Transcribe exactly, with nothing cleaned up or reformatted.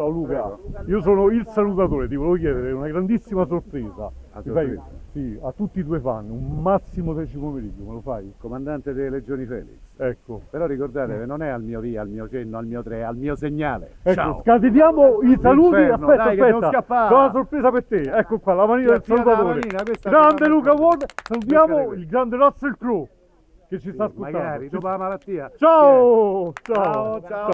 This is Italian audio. Ciao Luca, io sono il Salutatore, ti volevo chiedere una grandissima sorpresa a, fai, sì, a tutti i tuoi fan, un Massimo Decimo Meridio, me lo fai? Comandante delle Legioni Felix. Ecco. Però ricordatevi, non è al mio via, al mio cenno, al mio tre, al mio segnale. Ecco, ciao. Scateniamo i saluti, Inferno, aspetta, dai, aspetta, c'ho una sorpresa per te, ecco qua, la manina del Salutatore. Grande Luca Ward, salutiamo il grande Russell Crowe che ci sta ascoltando. Magari, dopo la malattia. Ciao, ciao, ciao.